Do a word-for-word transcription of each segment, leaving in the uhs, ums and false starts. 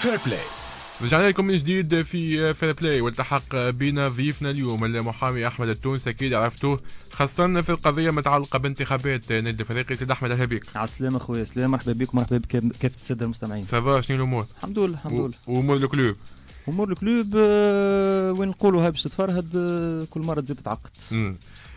فير بلاي. رجعنا لكم من جديد في فير بلاي، والتحق بنا ضيفنا اليوم المحامي أحمد التونسي، أكيد عرفتوه خاصة في القضية المتعلقة بانتخابات نادي الفريق. سيد أحمد أهلا بك. على السلامة خويا. السلام، مرحبا بكم، مرحبا بك كافة السادة المستمعين. سافا، شنو الأمور؟ الحمد لله الحمد لله. وأمور الكلوب؟ أمور الكلوب وين نقولوها باش تتفرهد، كل مرة تزيد تتعقد.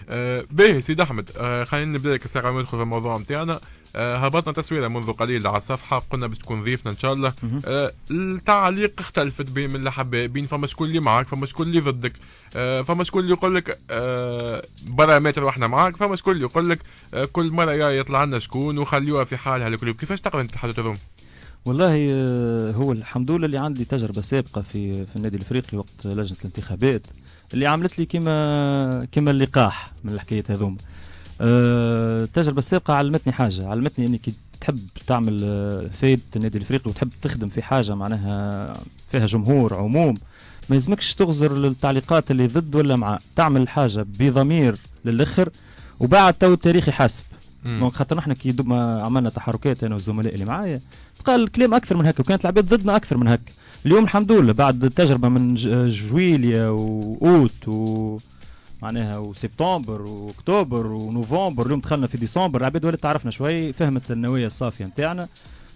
أه باهي سيد أحمد، أه خلينا نبدا لك الساعة وندخل في الموضوع نتاعنا. أه هبطنا تصويره منذ قليل على الصفحة، قلنا باش تكون ضيفنا إن شاء الله. أه التعليق اختلفت بين من الحبابين، فما شكون اللي معاك، فما شكون اللي ضدك، أه فما شكون اللي يقول لك أه برامتر وإحنا معاك، فما شكون اللي يقول لك أه كل مرة يطلع لنا شكون وخليوها في حالها الكلوب. كيفاش تقرا أنت التحدث هذوما؟ والله هو الحمد لله اللي عندي تجربة سابقة في في النادي الإفريقي وقت لجنة الانتخابات، اللي عملت لي كما كما اللقاح من الحكايات هذوما. أه التجربه السابقه علمتني حاجه، علمتني انك يعني تحب تعمل فايده النادي الافريقي وتحب تخدم في حاجه معناها فيها جمهور عموم، ما يلزمكش تغزر للتعليقات اللي ضد ولا مع، تعمل حاجه بضمير للاخر وبعد تو التاريخ يحاسب. دونك خاطر نحن كي دوما عملنا تحركات انا والزملاء اللي معايا، تقال الكلام اكثر من هكا وكانت العباد ضدنا اكثر من هكا. اليوم الحمد لله بعد تجربه من جويليا واوت و معناها وسبتمبر واكتوبر ونوفمبر، اليوم دخلنا في ديسمبر، العباد ولات تعرفنا شوي، فهمت النوايا الصافيه نتاعنا.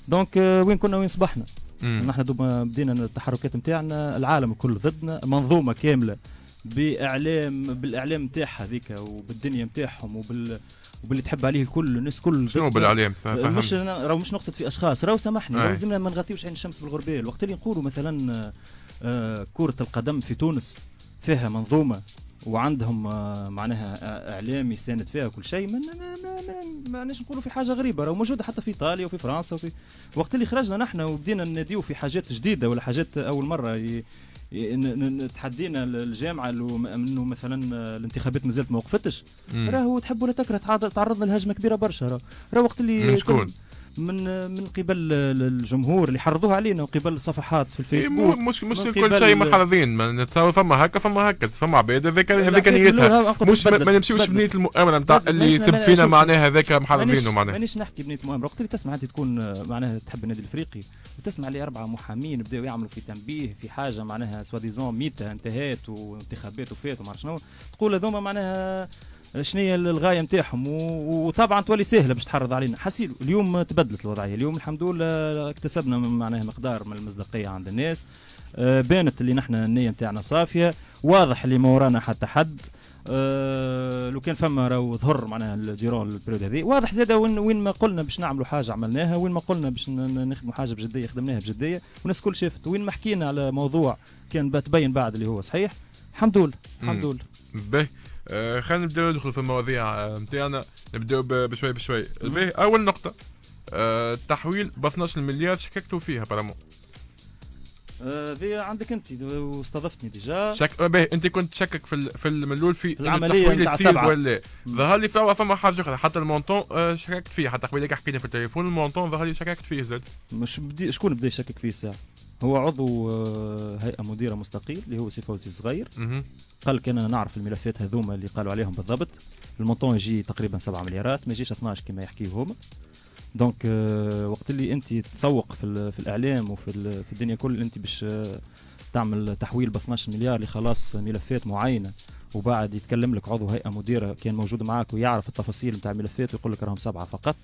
دونك وين كنا وين صبحنا؟ نحن دوما بدينا التحركات نتاعنا، العالم الكل ضدنا، منظومه كامله باعلام بالاعلام نتاعها هذيك وبالدنيا نتاعهم وبال وباللي تحب عليه الكل، الناس كل شنو بالاعلام. مش راهو مش نقصد في اشخاص، راهو سامحني لازمنا ما نغطيوش عين الشمس بالغربال. وقت اللي نقولوا مثلا آه كره القدم في تونس فيها منظومه وعندهم آه معناها آه اعلام يساند فيها كل شيء، ما معناش نقولوا في حاجه غريبه، راهو موجوده حتى في ايطاليا وفي فرنسا وفي. وقت اللي خرجنا نحن وبدينا نناديو في حاجات جديده ولا حاجات اول مره ي... تحدينا الجامعه انه مثلا الانتخابات مازالت ما وقفتش، راهو تحب ولا تكره تعرضنا لهجمه كبيره برشا. راهو وقت اللي من شكون؟ من من قبل الجمهور اللي حرضوه علينا وقبل الصفحات في الفيسبوك. مش مش كل شيء محرضين، نتصور فما هكا فما هكا فما عباد هذاك هذاك نيتها، مش ما نمشيوش بنيه المؤامره نتاع اللي يسب فينا معناها هذاك محرضينه. معناها مانيش نحكي بنيه المؤامره. وقت اللي تسمع انت تكون معناها تحب النادي الافريقي وتسمع لي اربعه محامين بداوا يعملوا في تنبيه في حاجه معناها سوا ديزون ميتا انتهت وانتخابات وفات وما عرفت شنو، تقول هذوما معناها شنو هي الغايه نتاعهم، وطبعا تولي سهله باش تحرض علينا. حسيلو اليوم تبدلت الوضعيه، اليوم الحمد لله اكتسبنا معناها مقدار من المصداقيه عند الناس، أه بانت اللي نحن النيه نتاعنا صافيه، واضح اللي ما ورانا حتى حد. أه لو كان فما راهو ظهر معناها ديرون البريود هذه، واضح زاده وين وين ما قلنا باش نعملوا حاجه عملناها، وين ما قلنا باش نخدموا حاجه بجديه خدمناها بجديه، والناس الكل شافت، وين ما حكينا على موضوع كان تبين بعد اللي هو صحيح. الحمد لله الحمد لله. باهي آه خلينا نبداو ندخلوا في المواضيع نتاعنا، نبداو بشوي بشوي. اول نقطة آه التحويل ب اثناش مليار شككتوا فيها برامون. هذه آه عندك انت واستضفتني ديجا. شك... باهي انت كنت تشكك في ال... في الملول في العملية نتاع سبعة ولا ظهر لي فما فما حاجة أخرى، حتى المونطون آه شككت فيه، حتى قبيلك حكينا في التليفون المونطون ظهر لي شككت فيه زاد. مش بدي شكون بدا يشكك فيه الساعة؟ هو عضو هيئه مديره مستقيل اللي هو سي فوزي الصغير، قال كان انا نعرف الملفات هذوما اللي قالوا عليهم بالضبط، المونطون يجي تقريبا سبعة مليارات ما يجيش اثناش كما يحكيه هما. دونك وقت اللي انت تسوق في, في الاعلام وفي في الدنيا كل انت باش تعمل تحويل ب اثناش مليار اللي خلاص ملفات معينه، وبعد يتكلم لك عضو هيئه مديره كان موجود معاك ويعرف التفاصيل نتاع الملفات ويقول لك راهم سبعه فقط،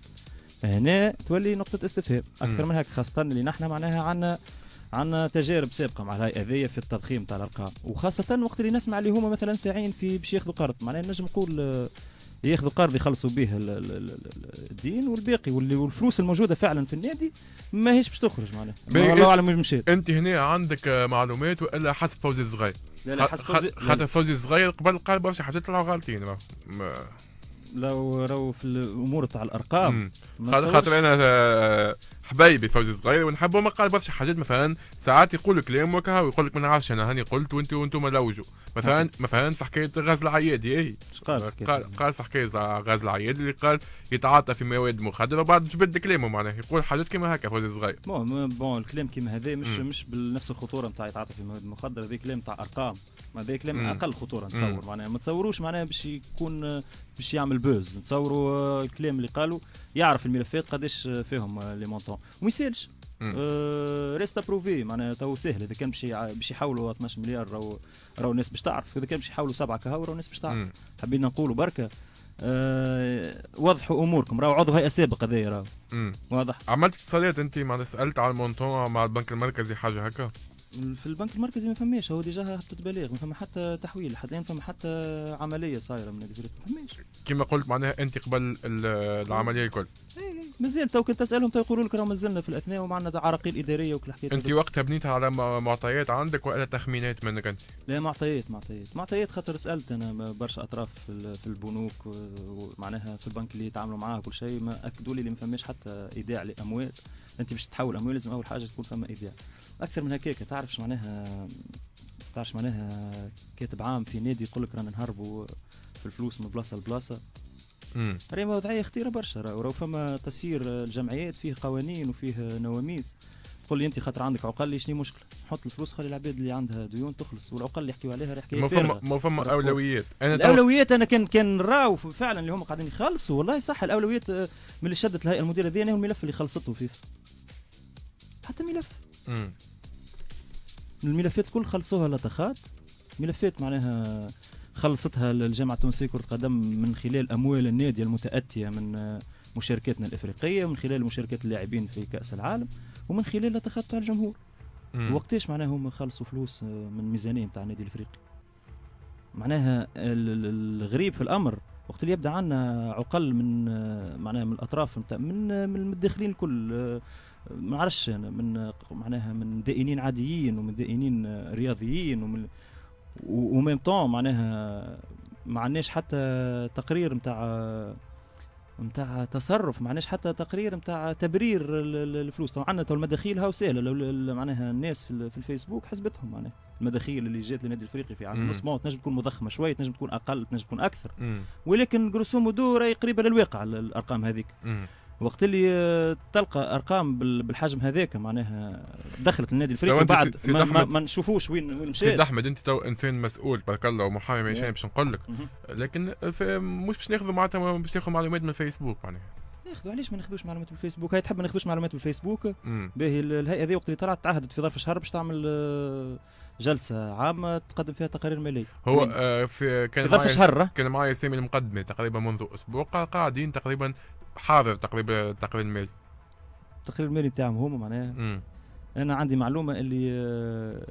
هنا تولي نقطه استفهام اكثر من هيك، خاصه اللي نحن معناها عندنا عندنا تجارب سابقه مع الهيئه هذيا في التضخيم تاع الارقام، وخاصه وقت اللي نسمع اللي هما مثلا ساعين في باش ياخذوا قرض، معناها نجم نقول ياخذوا قرض يخلصوا به الدين والباقي، والفلوس الموجوده فعلا في النادي ماهيش باش تخرج معناها، والله اعلم وين مشات. انت هنا عندك معلومات ولا حسب فوزي الصغير؟ لا لا حسب فوزي، خاطر فوزي الصغير قبل قال برشا حاجات طلعوا غالطين. لو راهو في الامور تاع الارقام خاطر انا حبايبي فوزي الصغير ونحبه، ما قال برشا حاجات مثلا ساعات يقول كلام وكا ويقول لك ما نعرفش انا هاني قلت وانتم وانتم لوجوا مثلا مثلا في حكايه غاز العيادي. اي قال قال في حكايه غاز العيادي اللي قال يتعاطى في مواد مخدره وبعد جبد كلامه معناه يقول حاجات كيما هكا فوزي الصغير. بون بون الكلام كيما هذا مش مم. مش بنفس الخطوره نتاع يتعاطى في مواد مخدره، هذا كلام تاع ارقام، هذا كلام اقل خطوره نتصور معناها، ما تصوروش معناها باش يكون باش يعمل بوز، نتصوروا الكلام اللي قالوا يعرف الملفات قداش فيهم لي مونطون، وما يسالش آه ريست ابروفي معناها تو سهل. اذا كان باش باش يحولوا اثناش مليار راهو راهو الناس باش تعرف، اذا كان باش يحولوا سبعه كهو راهو الناس باش تعرف. حبينا نقولوا بركه آه وضحوا اموركم، راهو عضو هيئه سابق هذايا راهو واضح. عملت اتصالات انت معناها سالت على المونتون مع البنك المركزي حاجه هكا؟ في البنك المركزي ما فماش، هو ديجا هبطت بلاغ، ما فما حتى تحويل حتى الان، فما حتى عمليه صايره من هذيك ما فماش. كما قلت معناها انت قبل العمليه الكل. اي مازال تو كنت تسالهم تو يقولوا لك راه مازلنا في الاثناء ومعنا عراقيل اداريه وكل الحكايات. انت وقتها بنيتها على معطيات عندك ولا تخمينات منك انت؟ لا معطيات معطيات معطيات، خاطر سالت انا برشا اطراف في البنوك معناها في البنك اللي يتعاملوا معاه كل شيء، ما اكدوا لي اللي ما فماش حتى ايداع لاموال. انت باش تحول اموال لازم اول حاجه تكون فما ايداع. اكثر من هكاك تعرفش معناها، تعرفش معناها كاتب عام في نادي يقول لك رانا نهربوا في الفلوس من بلاصه لبلاصه. امم راهي وضعيه خطيره برشا، راهو فما تسيير الجمعيات فيه قوانين وفيه نواميس. تقول لي انت خاطر عندك عقل شنو مشكله، حط الفلوس خلي العباد اللي عندها ديون تخلص، والعقل اللي يحكيوا عليها راح يحكيوا فيها. ما فما اولويات. انا الاولويات انا كان كان راهو فعلا اللي هم قاعدين يخلصوا والله صح. الاولويات من اللي شدت الهيئه المديره هذه هو الملف اللي خلصته فيه، حتى ملف امم الملفات كل خلصوها لطخات. ملفات معناها خلصتها الجامعه التونسيه لكره القدم من خلال اموال النادي المتاتيه من مشاركاتنا الافريقيه، من خلال مشاركات اللاعبين في كاس العالم، ومن خلال لطخات تاع الجمهور. وقتاش معناها هم خلصوا فلوس من ميزانيه تاع النادي الافريقي؟ معناها الغريب في الامر وقت اللي يبدا عندنا عقل من معناها من الاطراف من من الداخلين الكل، ما عرفش انا من معناها من دائنين عاديين ومن دائنين رياضيين ومن وميم طون معناها ما عندناش حتى تقرير نتاع نتاع تصرف، ما عندناش حتى تقرير نتاع تبرير الفلوس. طبعا عندنا تو المداخيل هاو سهله، لو معناها الناس في, في الفيسبوك حسبتهم معناها المداخيل اللي جات للنادي الافريقي في عام ونص، تنجم تكون مضخمه شويه، تنجم تكون اقل، تنجم تكون اكثر، مم. ولكن جروسو مودو راهي قريبه للواقع الارقام هذيك. وقت اللي تلقى ارقام بالحجم هذاك معناها دخلت النادي الافريقي بعد ما, ما, ما نشوفوش وين وين مشات. سيد احمد انت تو انسان مسؤول بارك الله ومحامي ميشان باش نقول لك، لكن مش باش ناخذوا معناتها باش تاخذوا معلومات من الفيسبوك معناها. ناخذوا علاش ما ناخذوش معلومات من الفيسبوك؟ هي تحب ما ناخذوش معلومات من الفيسبوك؟ باهي الهيئه هذه وقت اللي طلعت تعهدت في ظرف شهر باش تعمل جلسه عامه تقدم فيها تقارير ماليه. هو آه في كان في ظرف شهر كان معايا سامي المقدمي تقريبا منذ اسبوع، قاعدين تقريبا حاضر تقريبا التقرير المالي. التقرير المالي بتاعهم هما معناها. أنا عندي معلومة اللي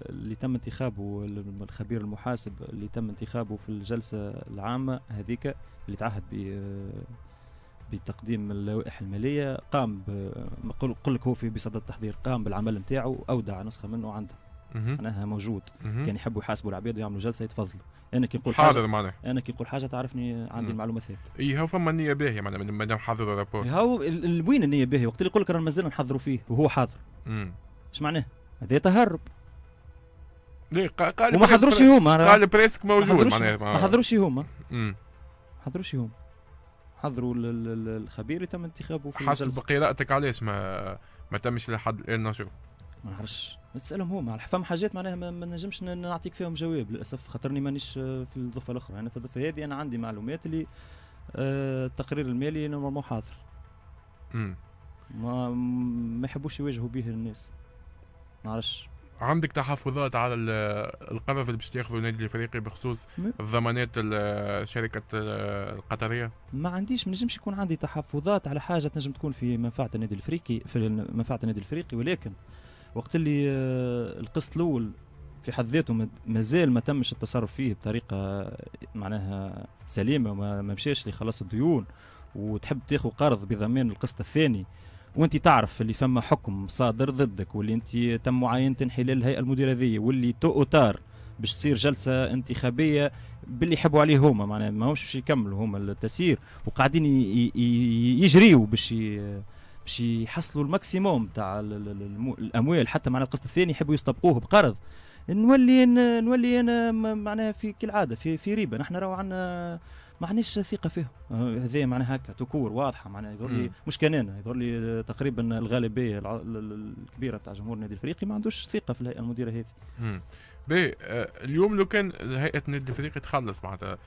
اللي تم انتخابه الخبير المحاسب اللي تم انتخابه في الجلسة العامة هذيك اللي تعهد بتقديم اللوائح المالية، قام نقول لك هو في بصدد التحضير، قام بالعمل نتاعو، أودع نسخة منه عنده. معناها موجود، كان يحبوا يحاسبوا العباد ويعملوا جلسه يتفضلوا. انا كي نقول حاضر معناها، انا كي نقول حاجه تعرفني عندي المعلومه ثابته. اي هو فما نيه باهيه معناها مادام حضروا الرابور. هو وين النيه باهيه؟ وقت اللي يقول لك رانا مازلنا نحضروا فيه وهو حاضر. امم اش معناه؟ هذا تهرب. ليه قال وما حضروش هما، قال بريسك موجود معناها ما حضروش هما. امم ما حضروش هما، حضروا الخبير اللي تم انتخابه في الجلسه. حسب قراءتك علاش ما ما تمش لحد الان نشوف؟ ما نعرفش، تسالهم هما، فما حاجات معناها ما نجمش نعطيك فيهم جواب للاسف، خاطرني مانيش في الضفه الاخرى. انا في الضفه هذه انا عندي معلومات اللي التقرير المالي نورمالمون حاضر. امم ما ما يحبوش يواجهوا به الناس. ما نعرفش. عندك تحفظات على القرار اللي باش تاخذه النادي الافريقي بخصوص الضمانات الشركه القطريه؟ ما عنديش، ما نجمش يكون عندي تحفظات على حاجه تنجم تكون في منفعه النادي الافريقي، في منفعه النادي الافريقي، ولكن وقت اللي القسط الاول في حد ذاته مازال ما تمش التصرف فيه بطريقه معناها سليمه، ما مشاش لخلاص الديون، وتحب تاخذ قرض بضمان القسط الثاني، وانت تعرف اللي فما حكم صادر ضدك، واللي انت تم معاينه انحلال الهيئه المديره ذي، واللي تو اوتار باش تصير جلسه انتخابيه باللي يحبوا عليه هما معناها، ماهمش باش يكملوا هما التسيير، وقاعدين يجريوا باش باش يحصلوا الماكسيموم تاع الاموال، حتى معناها القسط الثاني يحبوا يستبقوه بقرض. نولي نولي انا معناها في كالعاده في في ريبه، نحن راهو عندنا ما عندناش ثقه فيهم، هذا معناها هكا تكور واضحه معناها. يظهر لي مش كان انا، يظهر لي تقريبا الغالبيه الكبيره تاع جمهور النادي الافريقي ما عندوش ثقه في الهيئه المديره هذه. باهي اليوم لو كان هيئه النادي الافريقي تخلص معناتها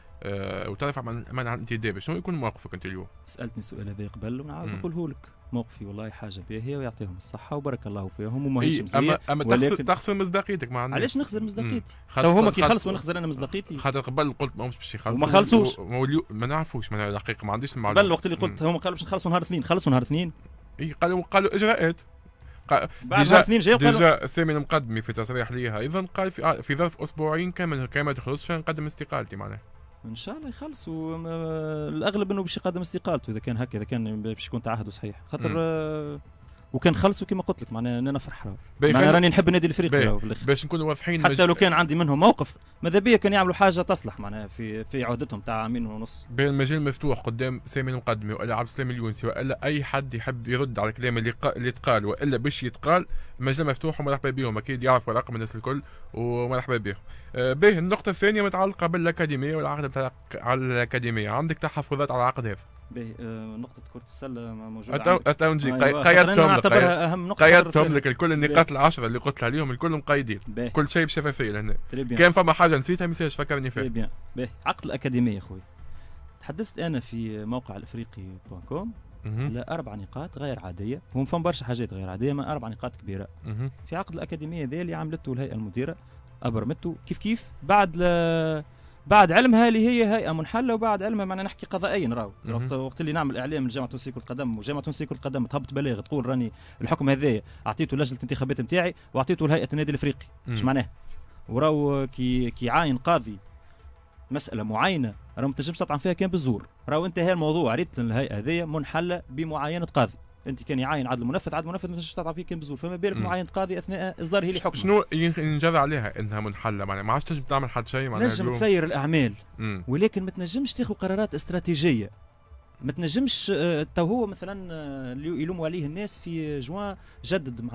وترفع منع الانتداب، شنو يكون موقفك انت اليوم؟ سالتني السؤال هذا قبل ونعاود نقوله لك. موقفي والله حاجه باهيه ويعطيهم الصحه وبارك الله فيهم وماهيش مزيان. اما اما ولكن تخسر مصداقيتك. ما عندناش. علاش نخسر مصداقيتي؟ تو هما كي يخلصوا نخسر انا مصداقيتي. خاطر قبل قلت ماهمش باش يخلصوا وما خلصوش. ما نعرفوش ما الحقيقه ما عنديش المعلومه. قبل الوقت اللي قلت هما قالوا باش نخلصوا نهار اثنين، خلصوا نهار اثنين. اي قالوا قالوا اجراءات. بعد نهار اثنين جاي ديجا سامي المقدمي في تصريح ليها ايضا قال في, في ظرف اسبوعين كامل كان ما تخلصش نقدم استقالتي. معناها ان شاء الله يخلصوا الاغلب انه باش يقدم استقالته اذا كان هكا، اذا كان باش يكون تعهده صحيح خاطر آه وكان خلصوا كما قلت لك. معناها انا فرحان، معناها راني نحب النادي الافريقي باش نكونوا واضحين. حتى مج... لو كان عندي منهم موقف ماذا بيا كان يعملوا حاجه تصلح معناها في في عهدتهم تاع عامين ونص. بين المجال مفتوح قدام سامي المقدمي والا عبد السلام اليونسي والا اي حد يحب يرد على الكلام اللي ق... اللي تقال والا باش يتقال، مجال مفتوح ومرحبا بهم. اكيد يعرفوا رقم الناس الكل ومرحبا بهم. باهي النقطه الثانيه متعلقه بالاكاديميه والعقد بتاع على الاكاديميه. عندك تحفظات على العقد هذا؟ باهي نقطة كرة السلة موجودة. أتو نجي قيدتهم لك. أهم نقطة قيدتهم لك الكل، النقاط العشرة اللي قلت عليهم الكل مقيدين. كل شيء بشفافية لهنا. كان فما حاجة نسيتها ما يصيرش فكرني فيها. باهي باهي عقد الأكاديمية خويا. تحدثت أنا في موقع الأفريقي بوان كوم على أربع نقاط غير عادية، هم فما برشا حاجات غير عادية، ما أربع نقاط كبيرة. في عقد الأكاديمية ذا اللي عملته الهيئة المديرة أبرمته كيف كيف بعد بعد علمها اللي هي هيئه منحله وبعد علمها معناها نحكي قضائيا راهو وقت اللي نعمل اعلام من الجامعه التونسيه لكره القدم والجامعه التونسيه لكره القدم تهبط بلاغ تقول راني الحكم هذايا اعطيته لجنه الانتخابات نتاعي واعطيته لهيئه النادي الافريقي. اش معناها؟ وراهو كي كي عاين قاضي مساله معينه راهو ما تنجمش تطعن فيها كان بالزور، راهو انتهى الموضوع. ريت الهيئه هذايا منحله بمعاينه قاضي، انت كان يعاين عدل منفذ عدل منفذ ما تنجمش تطلع فيه كان بزور، فما بالك معاين قاضي اثناء اصداره لحكمه. شنو ينجر عليها انها منحله؟ معناها ما عادش تنجم تعمل حد شيء. معناها تنجم تسير الاعمال مم. ولكن ما تنجمش تاخذ قرارات استراتيجيه. ما تنجمش تو هو مثلا يلوموا عليه الناس في جوان جدد مع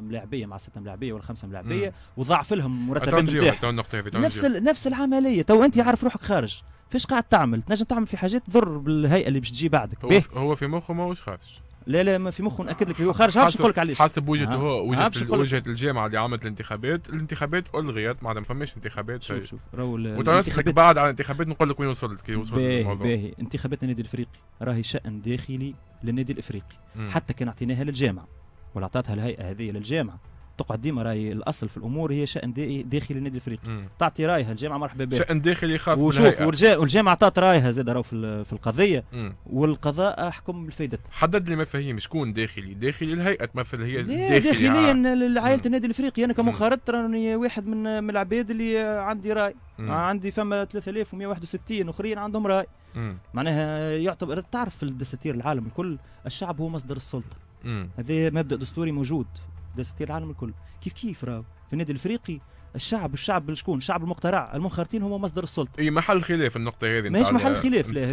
ملاعبيه مع سته ملاعبيه ولا خمسه ملاعبيه وضاعف لهم مرتبات نتاعهم. نفس نفس العمليه. تو انت عارف روحك خارج فاش قاعد تعمل، تنجم تعمل في حاجات تضر بالهيئه اللي باش تجي بعدك. هو, هو في مخه ماهوش خارج. لا لا ما في مخه، ناكد لك هو خارج. هاش نقول لك علاش. حسب وجهته هو وجهه وجهه الجامعه اللي عملت الانتخابات، الانتخابات الغيت معناتها ما فماش انتخابات. شوف شوف راهو وتنسلك بعد على الانتخابات نقول لك وين وصلت كي وصلت الموضوع. باهي انتخابات النادي الافريقي راهي شأن داخلي للنادي الافريقي م. حتى كان اعطيناها للجامعه ولا عطاتها الهيئه هذه للجامعه تقعد ديما راهي الاصل في الامور هي شأن داخلي للنادي الافريقي، تعطي رايها الجامعه مرحبا بها. شأن داخلي خاص بالهيئه. وشوف والجامعه عطات رايها زاد راهو في القضيه مم. والقضاء حكم بفائدته. حدد لي مفاهيم شكون داخلي؟ داخلي الهيئه تمثل هي داخليا داخليا عائله النادي الافريقي. انا كمنخرط راني واحد من من العباد اللي عندي راي مم. عندي فما ثلاثة آلاف ومئة وواحد وستين اخرين عندهم راي مم. معناها يعتبر تعرف في الدساتير العالم الكل الشعب هو مصدر السلطه. هذا مبدا دستوري موجود دستور العالم الكل. كيف كيف راهو في النادي الافريقي الشعب الشعب شكون؟ الشعب المقترع المنخرطين هم مصدر السلطه. اي محل خلاف النقطه هذه. ماهيش محل خلاف لا،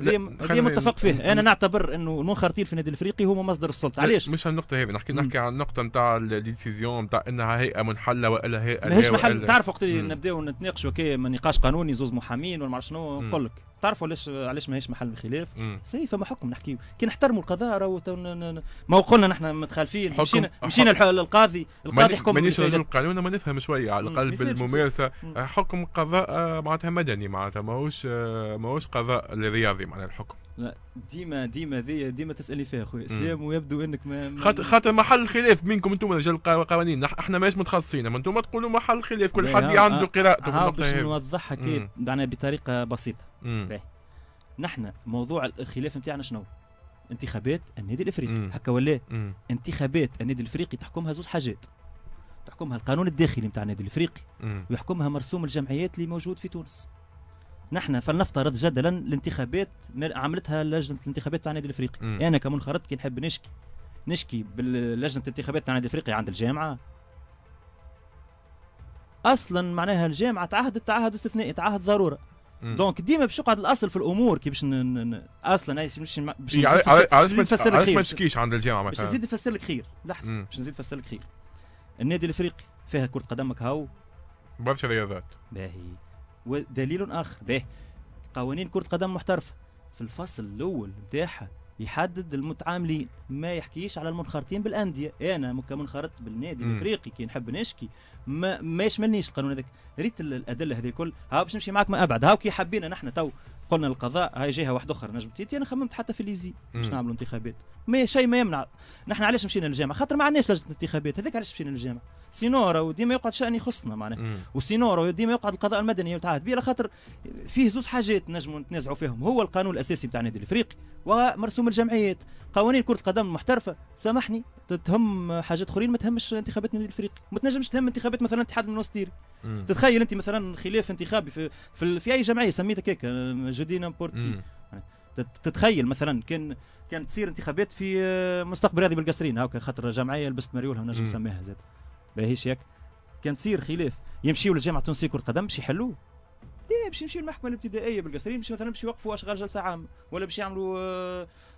هذه متفق فيها. انا نعتبر انه المنخرطين في النادي الافريقي هم مصدر السلطه. علاش؟ مش النقطه هذه نحكي نحكي عن النقطه نتاع الديسيزيون نتاع انها هيئه منحله والا هيئه. ماهيش محل. تعرف وقت اللي نبداو نتناقشوا كي نقاش قانوني زوز محامين ولا ما شنو نقول لك تعرفوا علاش علاش ماهيش محل خلاف؟ سي فما حكم نحكي كي نحترموا القضاء راهو ما قلنا نحن متخالفين مشينا مشينا للقاضي القاضي يحكم. مانيش رجل قانون اما نفهم شويه على الاقل بالممارسه. حكم قضاء معناتها مدني معناتها ماهوش ماهوش قضاء الرياضي معناتها الحكم. لا ديما ديما دي ديما تسالني فيها اخويا اسلام ويبدو انك ما خاطر خاطر محل خلاف بينكم انتم رجال قوانين احنا ماهيش متخصصين اما انتم تقولوا محل خلاف كل حد عنده قراءته في النقطه هذه. باش نوضحها كي معناها بطريقه بسيطه. نحن موضوع الخلاف نتاعنا شنو؟ انتخابات النادي الافريقي هكا ولا؟ انتخابات النادي الافريقي تحكمها زوج حاجات. تحكمها القانون الداخلي نتاع النادي الافريقي ويحكمها مرسوم الجمعيات اللي موجود في تونس. نحن فلنفترض جدلا الانتخابات عملتها لجنه الانتخابات تاع النادي الافريقي. انا يعني كمنخرط كي نحب نشكي نشكي باللجنه الانتخابات تاع النادي الافريقي عند الجامعه اصلا معناها الجامعه تعهدت تعهد استثنائي تعهد ضروره. دونك ديما باش يقعد الاصل في الامور كي باش اصلا هاي باش علاش ما تشكيش عند الجامعه مثلا؟ باش نزيد نفسر لك خير لحظه باش نزيد نفسر لك خير. النادي الافريقي فيها كره قدمك هاو برشا رياضات باهي ودليل اخر باهي قوانين كره قدم محترفه في الفصل الاول نتاعها يحدد المتعاملين ما يحكيش على المنخرطين بالانديه. انا كمنخرط بالنادي الافريقي كي نحب نشكي ما, ما يشملنيش القانون هذاك. ريت الادله هذه الكل ها باش نمشي معك ما ابعد. هاو كي حبينا نحن تو قلنا القضاء هاي جهه واحده اخرى نجم تيتي. انا خممت حتى في ليزي باش نعملوا انتخابات، ما شيء ما يمنع. نحن علاش مشينا للجامعه؟ خاطر ما عندناش لجنه انتخابات، هذاك علاش مشينا للجامعه. سينورا ديما يقعد شان يخصنا معناها، وسينورا ديما يقعد القضاء المدني وتعاد بيه، خاطر فيه زوج حاجات نجموا نتنازعوا فيهم، هو القانون الاساسي بتاع النادي الافريقي ومرسوم الجمعيات. قوانين كره القدم المحترفه سامحني تهم حاجات اخرين ما تهمش انتخابات النادي الافريقي، ما تنجمش تهم انتخابات مثلا اتحاد المنوستيري. تتخيل انت مثلا خلاف انتخابي في في, في اي جمعيه سميتها هكاك جودي نامبورت كي، تتخيل مثلا كان كان تصير انتخابات في مستقبل راضي بالقصرين هاكا خاطر جمعيه لبست مريولها ونجم نسميها زاد باهيش ياك، كان تصير خلاف يمشيوا للجامعه التونسيه كره القدم باش يحلوه. ايه باش يمشيوا المحكمه الابتدائيه بالقصرين باش مثلا باش يوقفوا اشغال جلسه عامه، ولا باش يعملوا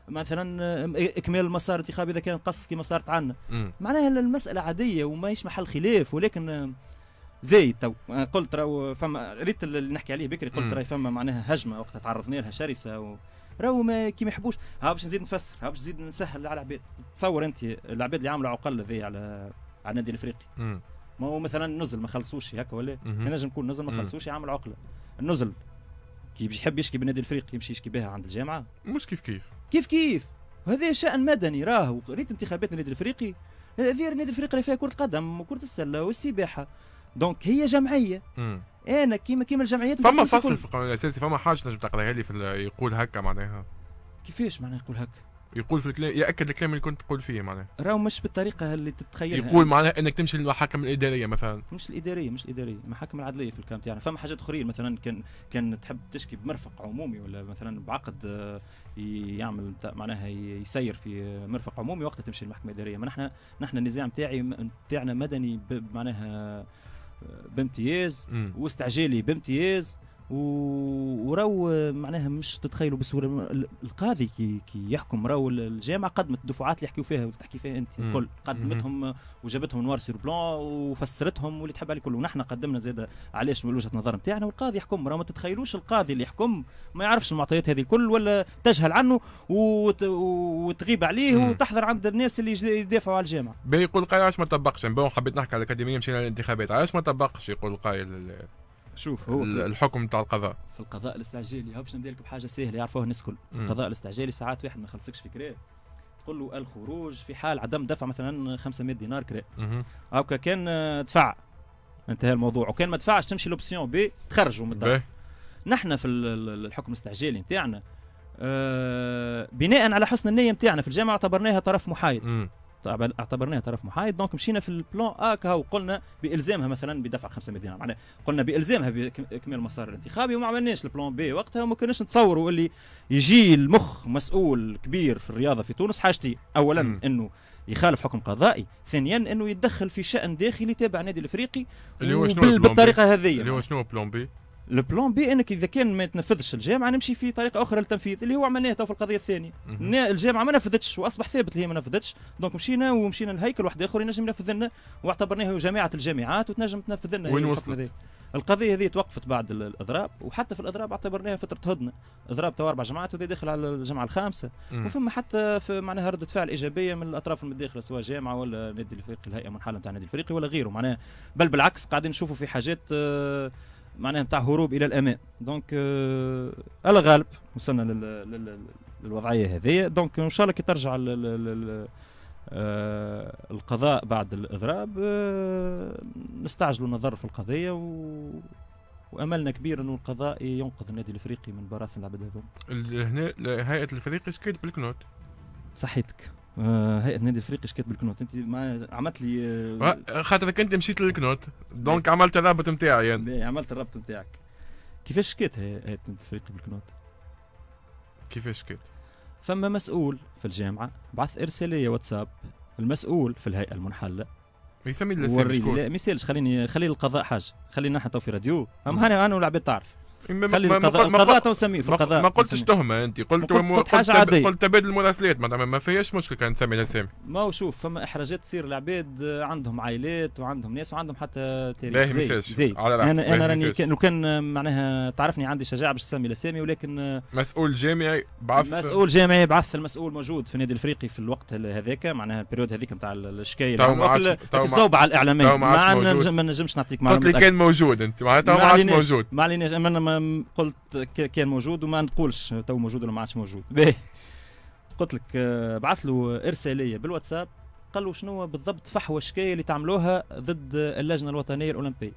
مثلا اكمال المسار الانتخابي اذا كان قص كما صارت عندنا. معناها المساله عاديه وماهيش محل خلاف، ولكن زايد تو قلت راهو فما ريت اللي نحكي عليه بكري، قلت راهي فما معناها هجمه وقتها تعرضنا لها شرسه و... راهو ما كي ما يحبوش. ها باش نزيد نفسر، ها باش نزيد نسهل على العباد. تصور انت العباد اللي عامله عقل ذي على على النادي الافريقي، ما هو مثلا نزل ما خلصوش هكا ولا نجم نكون نزل ما خلصوش عامل عقله. النزل كي باش يحب يشكي بالنادي الافريقي يمشي يشكي بها عند الجامعه، مش كيف كيف كيف كيف هذا شأن مدني. راهو ريت انتخابات النادي الافريقي، هذه النادي الافريقي فيها كره القدم وكره السله والسباحه، دونك هي جمعيه. مم. انا كيما كيما الجمعيات فما فصل في القانون الاساسي، فما حاجه نجم تقراها لي في يقول هكا معناها؟ كيفاش معناها يقول هكا؟ يقول في الكلام ياكد الكلام اللي كنت تقول فيه معناها، راهو مش بالطريقه اللي تتخيلها. يقول معناها انك تمشي للمحاكم الاداريه مثلا، مش الاداريه مش الاداريه المحاكم العدليه في الكام تاعنا. فما حاجات اخرين مثلا كان كان تحب تشكي بمرفق عمومي ولا مثلا بعقد يعمل معناها يسير في مرفق عمومي، وقتها تمشي للمحكمه الاداريه. ما نحن نحن النزاع نتاعي نتاعنا مدني معناها بامتياز واستعجالي بامتياز، وراو معناها مش تتخيلوا بسهوله. القاضي كي كي يحكم راو الجامعه قدمت الدفعات اللي يحكيوا فيها وتحكي فيها انت الكل قدمتهم وجابتهم نوار سير بلون وفسرتهم واللي تحب عليه كله، ونحن قدمنا زاد علاش من وجهه نظر نتاعنا. والقاضي يحكم، راهو ما تتخيلوش القاضي اللي يحكم ما يعرفش المعطيات هذه الكل ولا تجهل عنه وت... وتغيب عليه مم. وتحضر عند الناس اللي يدافعوا على الجامعه. بيقول القاضي علاش ما طبقش؟ حبيت نحكي على الاكاديميه مشينا للانتخابات، علاش ما طبقش؟ يقول القاضي شوف هو الحكم تاع القضاء في القضاء الاستعجالي، هو باش نبدا لكم بحاجه سهله يعرفوها الناس الكل. القضاء الاستعجالي ساعات واحد ما يخلصكش في كراء، تقول له الخروج في حال عدم دفع مثلا خمسمائة دينار كراء، هاكا كان دفع انتهى الموضوع، وكان ما دفعش تمشي لوبسيون بي تخرجوا من الدار. نحن في الحكم الاستعجالي نتاعنا آه بناء على حسن النيه نتاعنا في الجامعه اعتبرناها طرف محايد، مم. اعتبرناها طرف محايد، دونك مشينا في البلان ا كا وقلنا بإلزامها مثلا بدفع خمسمائة دينار، معناها قلنا بإلزامها باكمال المسار الانتخابي، وما عملناش البلان بي وقتها، وما كناش نتصوروا اللي يجي المخ مسؤول كبير في الرياضه في تونس حاجتي، اولا م. انه يخالف حكم قضائي، ثانيا انه يتدخل في شأن داخلي تابع النادي الافريقي بالطريقه هذه. اللي هو شنو البلان بي؟ البلان بي انك اذا كان ما تنفذش الجامعه نمشي في طريقه اخرى للتنفيذ، اللي هو عملناه تو في القضيه الثانيه. الجامعه ما نفذتش واصبح ثابت اللي هي ما نفذتش، دونك مشينا ومشينا لهيكل واحد اخر ينجم ينفذ لنا، واعتبرناه جماعه الجامعات وتنجم تنفذ لنا. وين وصلت؟ القضيه هذه توقفت بعد الاضراب، وحتى في الاضراب اعتبرناها فتره هضنه، اضراب تو اربع جماعات وذا داخل على الجماعه الخامسه، وفما حتى في معناها رده فعل ايجابيه من الاطراف المتداخله سواء جامعه ولا النادي الافريقي، الهيئه المنحله نتاع النادي الافريقي ولا غيره، معناها بل بالعكس قاعدين نشوفوا في حاجات آه معناها نتاع هروب الى الامام، دونك على الغالب وصلنا للوضعيه هذه، دونك ان شاء الله كي ترجع القضاء بعد الاضراب نستعجلوا النظر في القضيه، واملنا كبير انه القضاء ينقذ النادي الافريقي من براثن العباد هذوما. هنا هيئه الافريقي شكيت بالكنوت. صحيتك. هيئه النادي الافريقي شكيت بالكنوت، انت ما عملت لي خاطرك انت مشيت للكنوت، دونك عملت الرابط نتاعي يعني. عملت الرابط نتاعك. كيفاش شكيت هيئه النادي الافريقي بالكنوت؟ كيفاش شكيت؟ فما مسؤول في الجامعه بعث ارساليه واتساب، المسؤول في الهيئه المنحله يسمي الاسم شكون؟ لا ما يسالش، خليني خلي القضاء حاجه، خلينا نحن تو في راديو، اما انا انا والعباد تعرف. خلي ما القضاء ما القضاء تو سميه في القضاء. ما قلتش تهمه انت، قلت قلت تبادل المراسلات ما فيهاش مشكل كان نسمي الاسامي. ما هو شوف فما احراجات تصير لعباد عندهم عائلات وعندهم ناس وعندهم حتى تاريخ زي, زي. انا انا راني لو كان معناها تعرفني عندي شجاعه باش نسمي الاسامي، ولكن مسؤول جامعي بعث مسؤول جامعي بعث المسؤول موجود في النادي الافريقي في الوقت هذاك معناها البريود هذيك نتاع الشكايه الصوبعه الاعلاميه ما نجمش نعطيك معلومات. قلت لي كان موجود انت معناتها ما عادش موجود. ما عليناش ما قلت كان موجود وما نقولش تو موجود ولا ما عادش موجود. باهي قلت لك بعث له ارساليه بالواتساب قال له شنو بالضبط فحوى الشكايه اللي تعملوها ضد اللجنه الوطنيه الاولمبيه.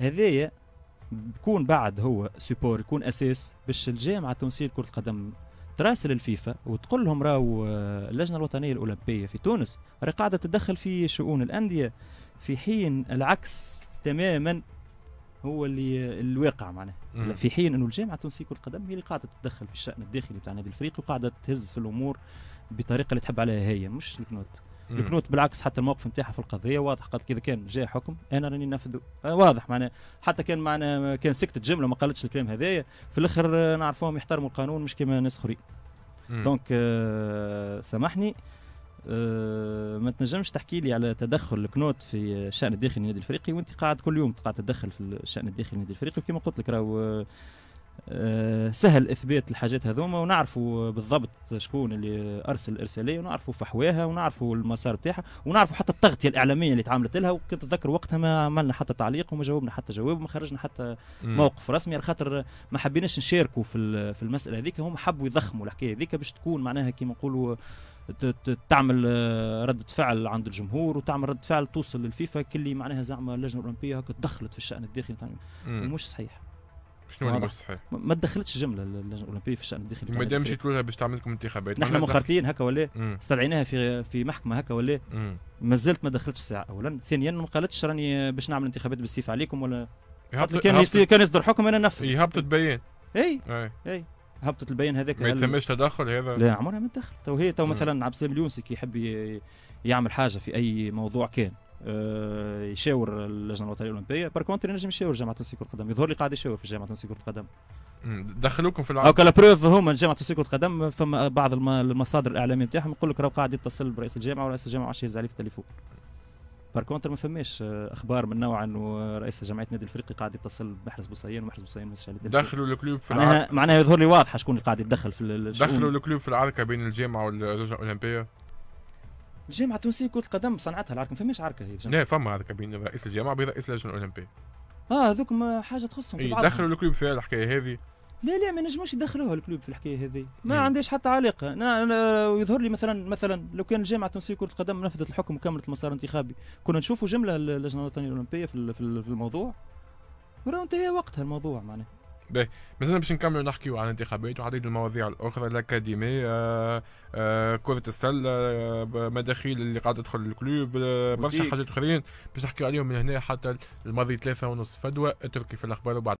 هذايا بكون بعد هو سيبور يكون اساس باش الجامعه التونسيه لكره القدم تراسل الفيفا وتقول لهم راهو اللجنه الوطنيه الاولمبيه في تونس راهي قاعده تتدخل في شؤون الانديه، في حين العكس تماما هو اللي الواقع معناه، في حين انه الجامعه التونسيه لكره القدم هي اللي قاعده تتدخل في الشان الداخلي بتاع نادي الفريق وقاعده تهز في الامور بالطريقه اللي تحب عليها هي، مش الكنوت. الكنوت بالعكس حتى الموقف نتاعها في القضيه واضح، قالت كذا كان جاي حكم انا راني ننفذه، واضح معناه، حتى كان معنا كان سكتت جمله ما قالتش الكلام هذايا، في الاخر نعرفوهم يحترموا القانون مش كما ناس اخرين. دونك آه سامحني آه ما تنجمش تحكي لي على تدخل الكنوت في الشان الداخلي للنادي الافريقي وانت قاعد كل يوم قاعد تتدخل في الشان الداخلي للنادي الافريقي، وكما قلت لك راهو أه سهل اثبات الحاجات هذوما ونعرفوا بالضبط شكون اللي ارسل الارساليه ونعرفوا فحواها ونعرفوا المسار بتاعها ونعرفوا حتى التغطيه الاعلاميه اللي تعملت لها، وكنت اتذكر وقتها ما عملنا حتى تعليق وما جاوبنا حتى جواب وما خرجنا حتى موقف رسمي على خاطر ما حبيناش نشاركوا في في المساله هذيك. هم حبوا يضخموا الحكايه هذيك باش تكون معناها كيما نقولوا تعمل ردة فعل عند الجمهور وتعمل ردة فعل توصل للفيفا كلي معناها زعما اللجنه الاولمبيه هكا تدخلت في الشان الداخلي تاعنا، مش صحيح. شنو اللي مش صحيح؟ ما تدخلتش جمله اللجنه الاولمبيه في الشان الداخلي ما دام جيتوا لها باش تعمل لكم انتخابات نحن مخرطين هكا ولا استدعيناها في في محكمه هكا ولا ما زلت ما دخلتش الساعه اولا، ثانيا ما قالتش راني باش نعمل انتخابات بالسيف عليكم ولا كان كان يصدر حكم انا نفذ يهبطوا تبين اي اي هبطت البيان هذاك ما يتمش تدخل هذا لا عمرها ما تدخل. تو هي تو مثلا عبد السلام اليونسي كي يحب يعمل حاجه في اي موضوع كان أه يشاور اللجنه الوطنيه الاولمبيه، باركونتر ينجم يشاور الجامعه التونسيه لكره القدم، يظهر لي قاعد يشاور في الجامعه التونسيه لكره القدم. دخلوكم في العمل. هاكا البروف هما الجامعه التونسيه لكره القدم فما بعض المصادر الاعلاميه نتاعهم يقول لك راه قاعد يتصل برئيس الجامعه ورئيس الجامعه عادش يهز عليه في التليفون. باركونتر ما فماش اخبار من نوع انه رئيس جمعيه نادي الافريقي قاعد يتصل بمحرز بوصيان ومحرز بوصيان مش عليه. دخلوا الكلوب في العركه. معناها معناها يظهر لي واضحه شكون اللي قاعد يتدخل في الشؤون. دخلوا الكلوب في العركه بين الجامعه واللجنه الاولمبيه. الجامعه التونسيه لكره القدم صنعتها العركه، ما فماش عركه هي الجامعه. لا فما عركه بين رئيس الجامعه وبين رئيس اللجنه الاولمبيه. اه هذوك حاجه تخصهم في بعض. دخلوا الكلوب في الحكايه هذه. لا لا ما نجموش يدخلوها الكلوب في الحكايه هذه، ما عندهاش حتى علاقه. يظهر لي مثلا مثلا لو كان الجامعه التونسيه لكره القدم نفذت الحكم وكملت المسار الانتخابي كنا نشوفوا جمله اللجنه الوطنيه الاولمبيه في في الموضوع وراه انتهى وقتها الموضوع معناه. باهي مازلنا باش نكملوا نحكيوا عن الانتخابات وعديد المواضيع الاخرى الاكاديميه آآ آآ كره السله مداخيل اللي قاعده تدخل الكلوب برشا حاجات اخرين باش نحكيوا عليهم من هنا حتى الماضي ثلاثة ونص فدوى. اتركي في الاخبار وبعد